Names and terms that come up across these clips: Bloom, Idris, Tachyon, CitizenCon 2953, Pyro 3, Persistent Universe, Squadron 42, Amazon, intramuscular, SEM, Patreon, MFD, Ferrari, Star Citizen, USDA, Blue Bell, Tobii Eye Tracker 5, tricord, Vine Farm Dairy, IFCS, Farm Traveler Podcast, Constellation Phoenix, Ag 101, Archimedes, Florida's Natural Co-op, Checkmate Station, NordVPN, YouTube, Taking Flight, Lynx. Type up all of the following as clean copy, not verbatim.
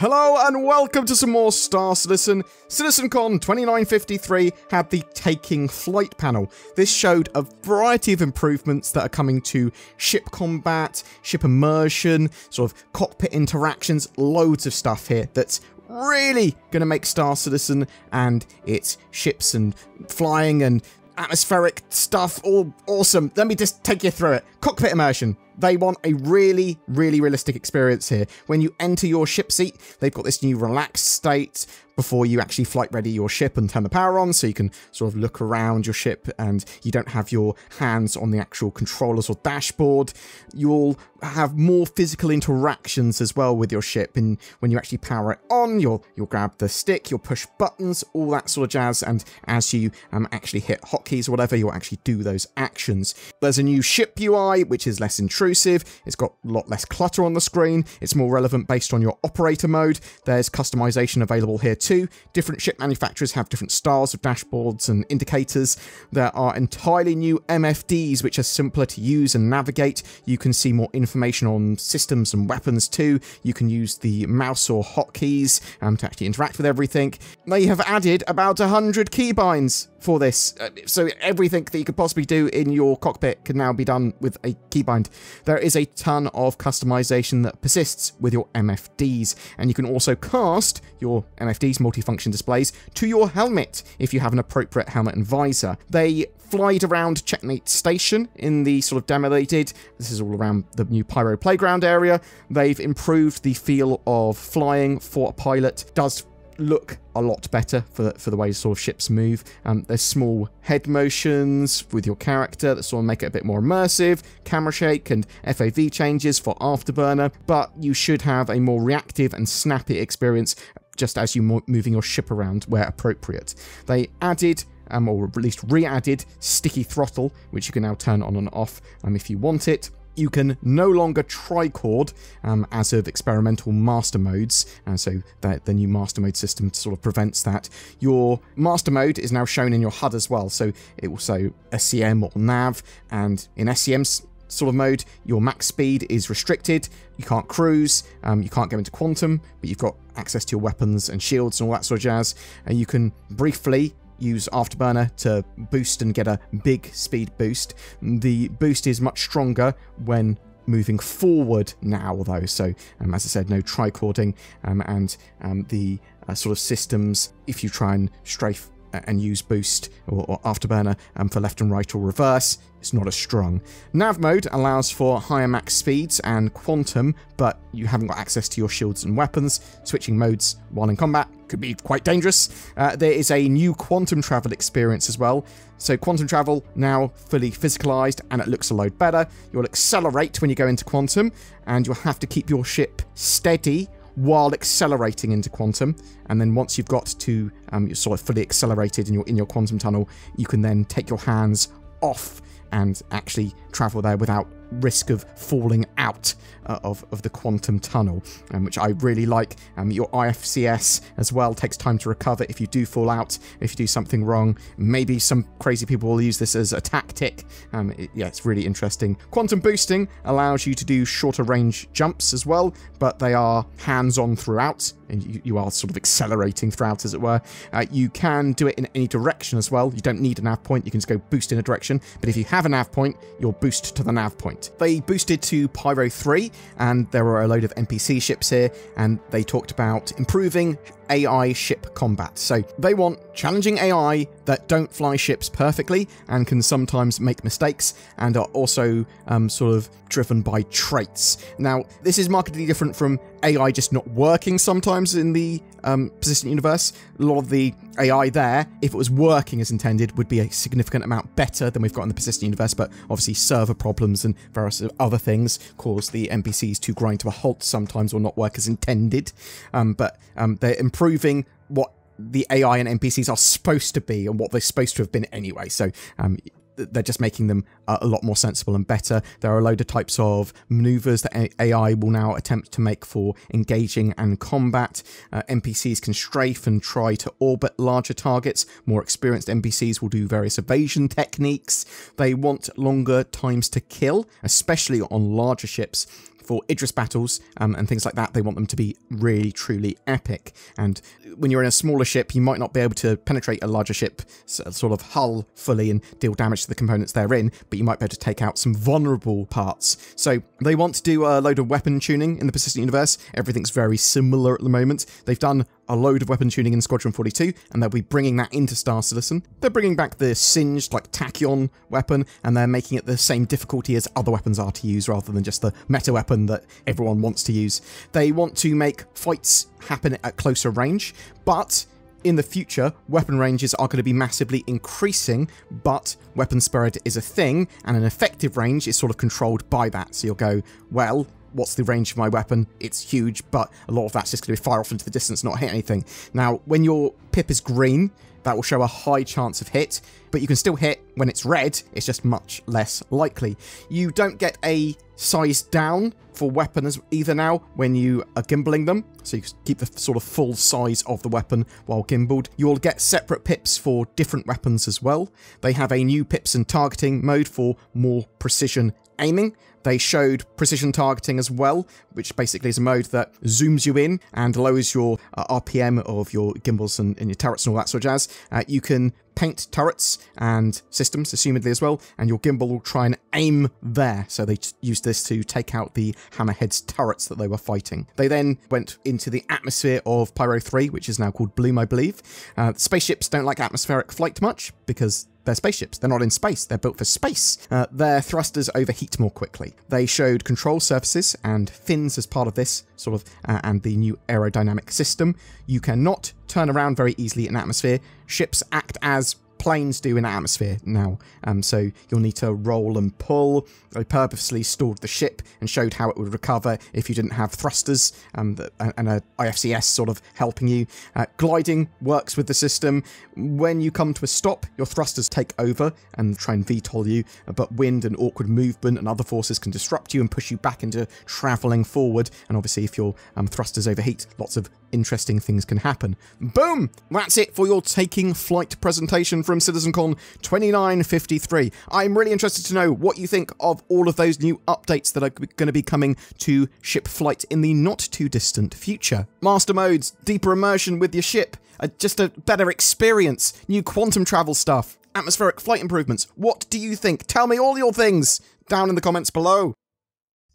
Hello and welcome to some more Star Citizen. CitizenCon 2953 had the Taking Flight panel. This showed a variety of improvements that are coming to ship combat, ship immersion, sort of cockpit interactions, loads of stuff here that's really going to make Star Citizen and its ships and flying and atmospheric stuff all awesome. Let me just take you through it. Cockpit immersion. They want a really, really realistic experience here. When you enter your ship seat, they've got this new relaxed state before you actually flight ready your ship and turn the power on, so you can sort of look around your ship and you don't have your hands on the actual controllers or dashboard. You'll have more physical interactions as well with your ship, and when you actually power it on, you'll grab the stick, you'll push buttons, all that sort of jazz, and as you actually hit hotkeys or whatever, you'll actually do those actions. There's a new ship UI, which is less intrusive. It's got a lot less clutter on the screen. It's more relevant based on your operator mode. There's customization available here too. Different ship manufacturers have different styles of dashboards and indicators. There are entirely new MFDs, which are simpler to use and navigate. You can see more information on systems and weapons too. You can use the mouse or hotkeys to actually interact with everything. They have added about 100 keybinds for this, so everything that you could possibly do in your cockpit can now be done with a keybind. There is a ton of customization that persists with your MFDs, and you can also cast your MFDs, multifunction displays, to your helmet if you have an appropriate helmet and visor. They flied around Checkmate Station in the sort of demo they did. This is all around the new Pyro playground area. They've improved the feel of flying for a pilot. Does look a lot better for the way sort of ships move. There's small head motions with your character that sort of make it a bit more immersive, camera shake and FAV changes for afterburner, but you should have a more reactive and snappy experience just as you're moving your ship around where appropriate. They added or at least re-added sticky throttle, which you can now turn on and off if you want it. You can no longer tricord as of experimental master modes, and so the new master mode system sort of prevents that. Your master mode is now shown in your HUD as well, so it will say SEM or nav, and in SEM's sort of mode, your max speed is restricted. You can't cruise, you can't go into quantum, but you've got access to your weapons and shields and all that sort of jazz, and you can briefly use afterburner to boost and get a big speed boost. The boost is much stronger when moving forward now though, so as I said, no tricording, and the sort of systems, if you try and strafe and use boost or afterburner for left and right or reverse, it's not as strong. Nav mode allows for higher max speeds and quantum, but you haven't got access to your shields and weapons. Switching modes while in combat could be quite dangerous. There is a new quantum travel experience as well. So quantum travel now fully physicalized, and it looks a load better. You'll accelerate when you go into quantum, and you'll have to keep your ship steady while accelerating into quantum, and then once you've got to you're sort of fully accelerated in your quantum tunnel, you can then take your hands off and actually travel there without risk of falling out of the quantum tunnel, which I really like. Your IFCS as well takes time to recover if you do fall out, if you do something wrong. Maybe some crazy people will use this as a tactic. Yeah, it's really interesting. Quantum boosting allows you to do shorter range jumps as well, but they are hands-on throughout, and you are sort of accelerating throughout, as it were. You can do it in any direction as well. You don't need a nav point, you can just go boost in a direction, but if you have a nav point, you'll boost to the nav point. They boosted to Pyro 3, and there were a load of NPC ships here, and they talked about improving AI ship combat. So they want challenging AI that don't fly ships perfectly and can sometimes make mistakes, and are also sort of driven by traits. Now, this is markedly different from AI just not working sometimes in the persistent universe. A lot of the AI there, if it was working as intended, would be a significant amount better than we've got in the persistent universe, but obviously server problems and various other things cause the NPCs to grind to a halt sometimes or not work as intended. But they're improving what the AI and NPCs are supposed to be and what they're supposed to have been anyway, so they're just making them a lot more sensible and better. There are a load of types of maneuvers that AI will now attempt to make for engaging and combat. NPCs can strafe and try to orbit larger targets. More experienced NPCs will do various evasion techniques. They want longer times to kill, especially on larger ships, for Idris battles and things like that, they want them to be really, truly epic. And when you're in a smaller ship, you might not be able to penetrate a larger ship sort of hull fully and deal damage to the components therein, but you might be able to take out some vulnerable parts. So they want to do a load of weapon tuning in the Persistent Universe. Everything's very similar at the moment. They've done a load of weapon tuning in Squadron 42, and they'll be bringing that into Star Citizen. They're bringing back the singed, like, Tachyon weapon, and they're making it the same difficulty as other weapons are to use, rather than just the meta weapon that everyone wants to use. They want to make fights happen at closer range, but in the future, weapon ranges are going to be massively increasing, but weapon spread is a thing, and an effective range is sort of controlled by that. So you'll go, well, what's the range of my weapon? It's huge, but a lot of that's just going to be fire off into the distance, not hit anything. Now, when your pip is green, that will show a high chance of hit, but you can still hit when it's red. It's just much less likely. You don't get a size down for weapons either now when you are gimballing them, so you keep the sort of full size of the weapon while gimbaled. You'll get separate pips for different weapons as well. They have a new pips and targeting mode for more precision aiming. They showed precision targeting as well, which basically is a mode that zooms you in and lowers your RPM of your gimbals and your turrets and all that sort of jazz. You can paint turrets and systems, assumedly, as well, and your gimbal will try and aim there. So they used this to take out the Hammerhead's turrets that they were fighting. They then went into the atmosphere of Pyro 3, which is now called Bloom, I believe. Spaceships don't like atmospheric flight much because they're spaceships. They're not in space. They're built for space. Their thrusters overheat more quickly. They showed control surfaces and fins as part of this, sort of, and the new aerodynamic system. You cannot turn around very easily in atmosphere. Ships act as planes do in atmosphere now, so you'll need to roll and pull. They purposely stored the ship and showed how it would recover if you didn't have thrusters and an IFCS sort of helping you. Gliding works with the system. When you come to a stop, your thrusters take over and try and VTOL you, but wind and awkward movement and other forces can disrupt you and push you back into travelling forward, and obviously if your thrusters overheat, lots of interesting things can happen. Boom! That's it for your Taking Flight presentation from CitizenCon 2953. I'm really interested to know what you think of all of those new updates that are going to be coming to ship flight in the not too distant future. Master modes, deeper immersion with your ship, just a better experience, new quantum travel stuff, atmospheric flight improvements. What do you think? Tell me all your things down in the comments below.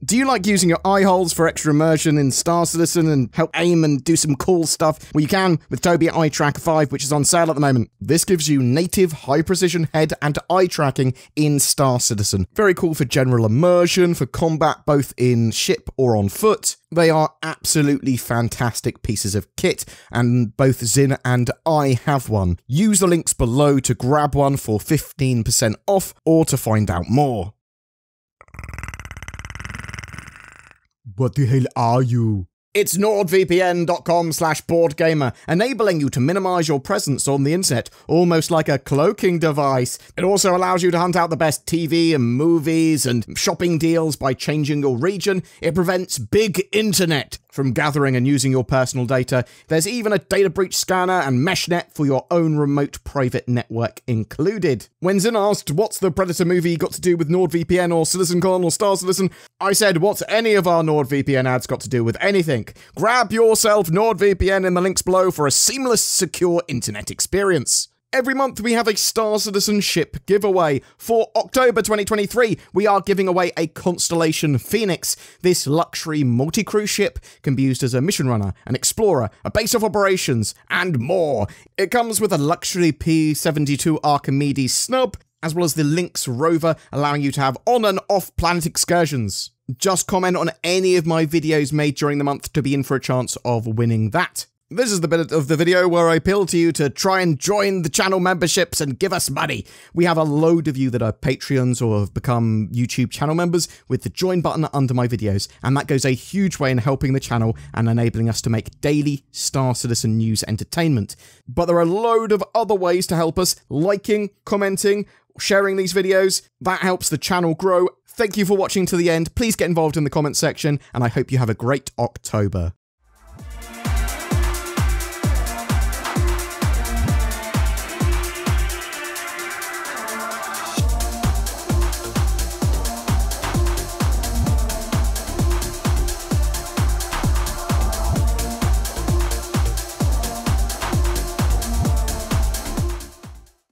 Do you like using your eye holes for extra immersion in Star Citizen and help aim and do some cool stuff? Well, you can with Tobii Eye Tracker 5, which is on sale at the moment. This gives you native high-precision head and eye tracking in Star Citizen. Very cool for general immersion, for combat both in ship or on foot. They are absolutely fantastic pieces of kit, and both Zin and I have one. Use the links below to grab one for 15% off or to find out more. What the hell are you? It's NordVPN.com/boardgamer, enabling you to minimize your presence on the internet, almost like a cloaking device. It also allows you to hunt out the best TV and movies and shopping deals by changing your region. It prevents big internet from gathering and using your personal data. There's even a data breach scanner and meshnet for your own remote private network included. When Zin asked, what's the Predator movie got to do with NordVPN or CitizenCon or Star Citizen? I said, what's any of our NordVPN ads got to do with anything? Grab yourself NordVPN in the links below for a seamless, secure internet experience. Every month we have a Star Citizen ship giveaway. For October 2023, we are giving away a Constellation Phoenix. This luxury multi-cruise ship can be used as a mission runner, an explorer, a base of operations, and more. It comes with a luxury P-72 Archimedes snub, as well as the Lynx rover, allowing you to have on and off planet excursions. Just comment on any of my videos made during the month to be in for a chance of winning that. This is the bit of the video where I appeal to you to try and join the channel memberships and give us money. We have a load of you that are Patreons or have become YouTube channel members with the join button under my videos, and that goes a huge way in helping the channel and enabling us to make daily Star Citizen news entertainment. But there are a load of other ways to help us, liking, commenting, sharing these videos. That helps the channel grow. Thank you for watching to the end. Please get involved in the comments section, and I hope you have a great October.